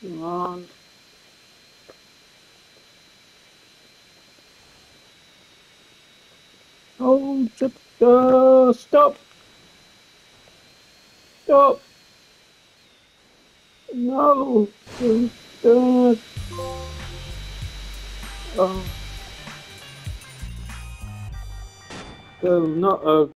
Come on. Hold the stop. Stop. No. Oh. Still not a